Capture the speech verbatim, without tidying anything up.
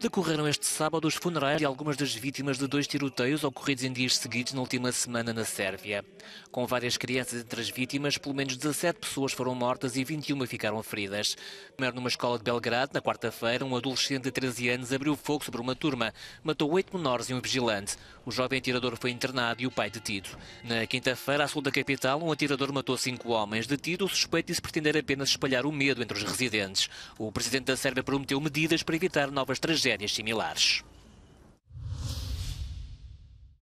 Decorreram este sábado os funerais de algumas das vítimas de dois tiroteios ocorridos em dias seguidos na última semana na Sérvia. Com várias crianças entre as vítimas, pelo menos dezassete pessoas foram mortas e vinte e uma ficaram feridas. Primeiro numa escola de Belgrado, na quarta-feira, um adolescente de treze anos abriu fogo sobre uma turma, matou oito menores e um vigilante. O jovem atirador foi internado e o pai detido. Na quinta-feira, a sul da capital, um atirador matou cinco homens. Detido o suspeito de pretender apenas espalhar o medo entre os residentes. O presidente da Sérvia prometeu medidas para evitar novas tragédias similares.